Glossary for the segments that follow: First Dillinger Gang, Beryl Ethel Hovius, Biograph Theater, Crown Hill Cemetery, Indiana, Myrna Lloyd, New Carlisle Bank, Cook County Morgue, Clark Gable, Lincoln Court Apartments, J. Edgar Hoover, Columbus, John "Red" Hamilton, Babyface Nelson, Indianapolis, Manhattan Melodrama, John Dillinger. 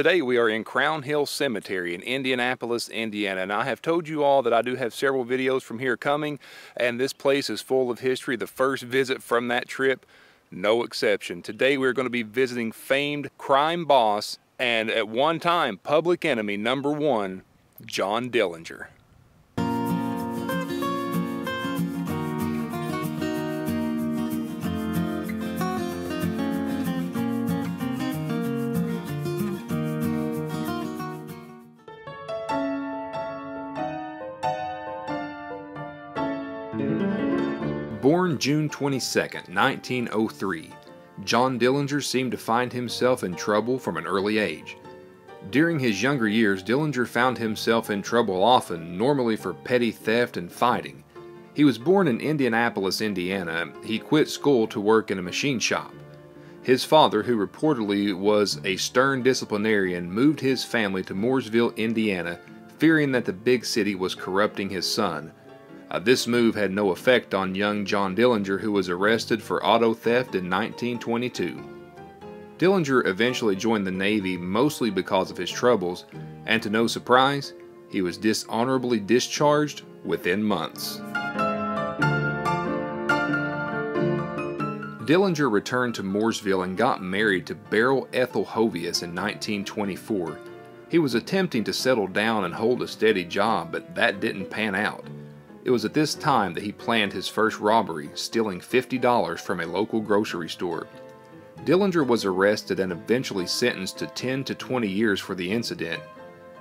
Today we are in Crown Hill Cemetery in Indianapolis, Indiana, and I have told you all that I do have several videos from here coming, and this place is full of history. The first visit from that trip, no exception. Today we're going to be visiting famed crime boss and at one time public enemy number one, John Dillinger. Born June 22, 1903, John Dillinger seemed to find himself in trouble from an early age. During his younger years, Dillinger found himself in trouble often, normally for petty theft and fighting. He was born in Indianapolis, Indiana. He quit school to work in a machine shop. His father, who reportedly was a stern disciplinarian, moved his family to Mooresville, Indiana, fearing that the big city was corrupting his son. This move had no effect on young John Dillinger, who was arrested for auto theft in 1922. Dillinger eventually joined the Navy mostly because of his troubles, and to no surprise, he was dishonorably discharged within months. Dillinger returned to Mooresville and got married to Beryl Ethel Hovius in 1924. He was attempting to settle down and hold a steady job, but that didn't pan out. It was at this time that he planned his first robbery, stealing $50 from a local grocery store. Dillinger was arrested and eventually sentenced to 10 to 20 years for the incident.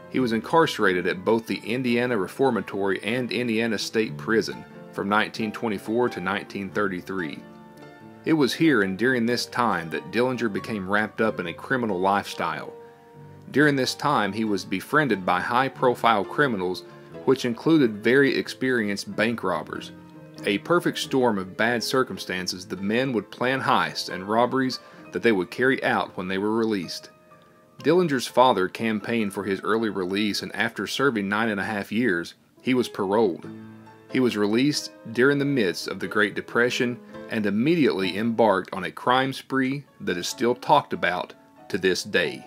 He was incarcerated at both the Indiana Reformatory and Indiana State Prison from 1924 to 1933. It was here and during this time that Dillinger became wrapped up in a criminal lifestyle. During this time, he was befriended by high-profile criminals, which included very experienced bank robbers. A perfect storm of bad circumstances, the men would plan heists and robberies that they would carry out when they were released. Dillinger's father campaigned for his early release, and after serving 9.5 years, he was paroled. He was released during the midst of the Great Depression and immediately embarked on a crime spree that is still talked about to this day.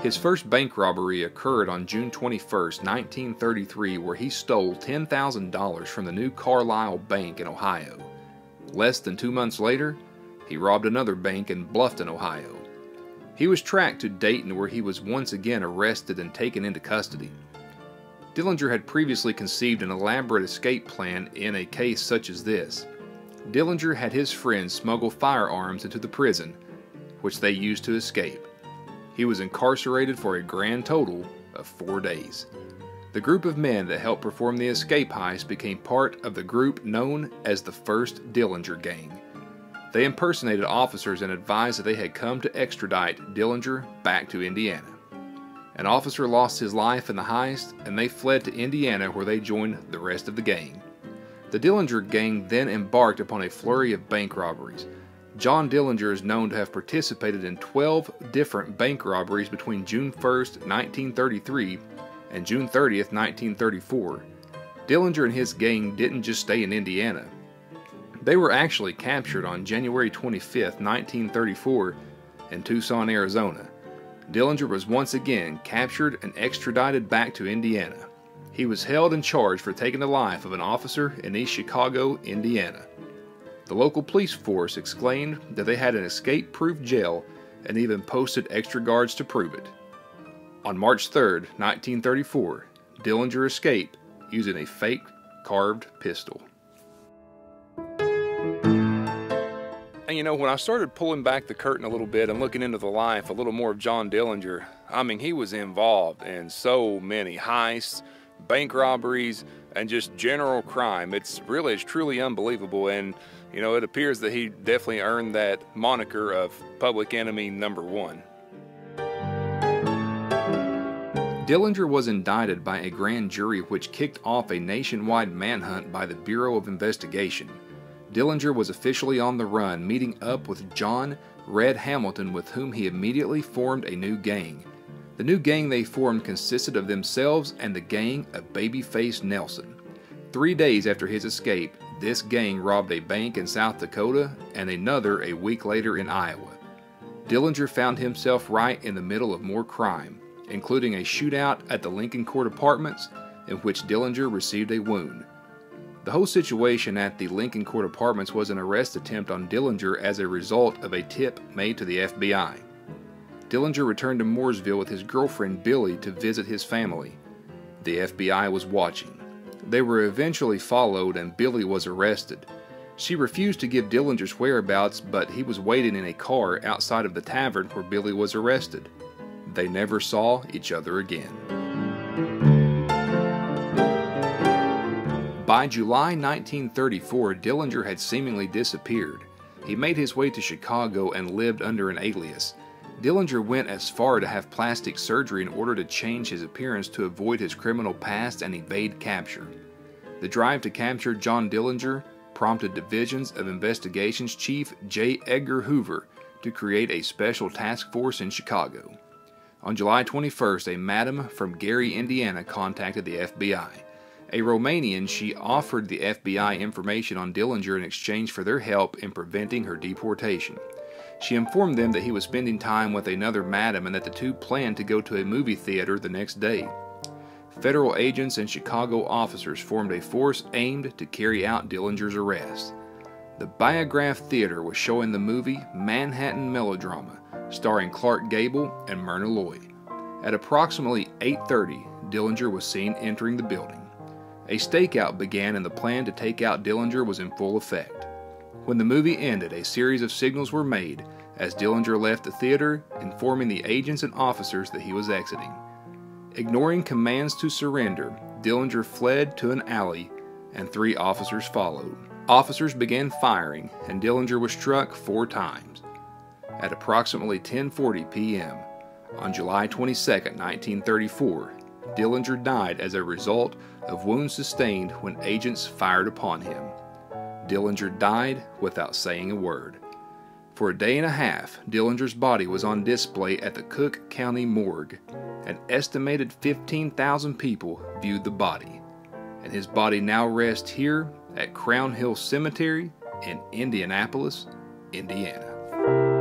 His first bank robbery occurred on June 21, 1933, where he stole $10,000 from the New Carlisle Bank in Ohio. Less than 2 months later, he robbed another bank in Bluffton, Ohio. He was tracked to Dayton, where he was once again arrested and taken into custody. Dillinger had previously conceived an elaborate escape plan in a case such as this. Dillinger had his friends smuggle firearms into the prison, which they used to escape. He was incarcerated for a grand total of 4 days. The group of men that helped perform the escape heist became part of the group known as the First Dillinger Gang. They impersonated officers and advised that they had come to extradite Dillinger back to Indiana. An officer lost his life in the heist, and they fled to Indiana, where they joined the rest of the gang. The Dillinger Gang then embarked upon a flurry of bank robberies. John Dillinger is known to have participated in 12 different bank robberies between June 1, 1933 and June 30, 1934. Dillinger and his gang didn't just stay in Indiana. They were actually captured on January 25, 1934 in Tucson, Arizona. Dillinger was once again captured and extradited back to Indiana. He was held and charged for taking the life of an officer in East Chicago, Indiana. The local police force exclaimed that they had an escape-proof jail and even posted extra guards to prove it. On March 3, 1934, Dillinger escaped using a fake carved pistol. And you know, when I started pulling back the curtain a little bit and looking into the life a little more of John Dillinger, I mean, he was involved in so many heists, bank robberies, and just general crime. It's truly unbelievable, and you know, it appears that he definitely earned that moniker of public enemy number one. Dillinger was indicted by a grand jury, which kicked off a nationwide manhunt by the Bureau of Investigation. Dillinger was officially on the run, meeting up with John "Red" Hamilton, with whom he immediately formed a new gang. The new gang they formed consisted of themselves and the gang of Babyface Nelson. 3 days after his escape, This gang robbed a bank in South Dakota and another a week later in Iowa. Dillinger found himself right in the middle of more crime, including a shootout at the Lincoln Court Apartments in which Dillinger received a wound. The whole situation at the Lincoln Court Apartments was an arrest attempt on Dillinger as a result of a tip made to the FBI. Dillinger returned to Mooresville with his girlfriend Billy to visit his family. The FBI was watching. They were eventually followed and Billy was arrested. She refused to give Dillinger's whereabouts, but he was waiting in a car outside of the tavern where Billy was arrested. They never saw each other again. By July 1934, Dillinger had seemingly disappeared. He made his way to Chicago and lived under an alias. Dillinger went as far to have plastic surgery in order to change his appearance to avoid his criminal past and evade capture. The drive to capture John Dillinger prompted Divisions of Investigations Chief J. Edgar Hoover to create a special task force in Chicago. On July 21st, a madam from Gary, Indiana contacted the FBI. A Romanian, she offered the FBI information on Dillinger in exchange for their help in preventing her deportation. She informed them that he was spending time with another madam and that the two planned to go to a movie theater the next day. Federal agents and Chicago officers formed a force aimed to carry out Dillinger's arrest. The Biograph Theater was showing the movie Manhattan Melodrama, starring Clark Gable and Myrna Lloyd. At approximately 8:30, Dillinger was seen entering the building. A stakeout began and the plan to take out Dillinger was in full effect. When the movie ended, a series of signals were made as Dillinger left the theater, informing the agents and officers that he was exiting. Ignoring commands to surrender, Dillinger fled to an alley and three officers followed. Officers began firing and Dillinger was struck 4 times. At approximately 10:40 p.m. on July 22, 1934, Dillinger died as a result of wounds sustained when agents fired upon him. Dillinger died without saying a word. For a day and a half, Dillinger's body was on display at the Cook County Morgue. An estimated 15,000 people viewed the body, and his body now rests here at Crown Hill Cemetery in Indianapolis, Indiana.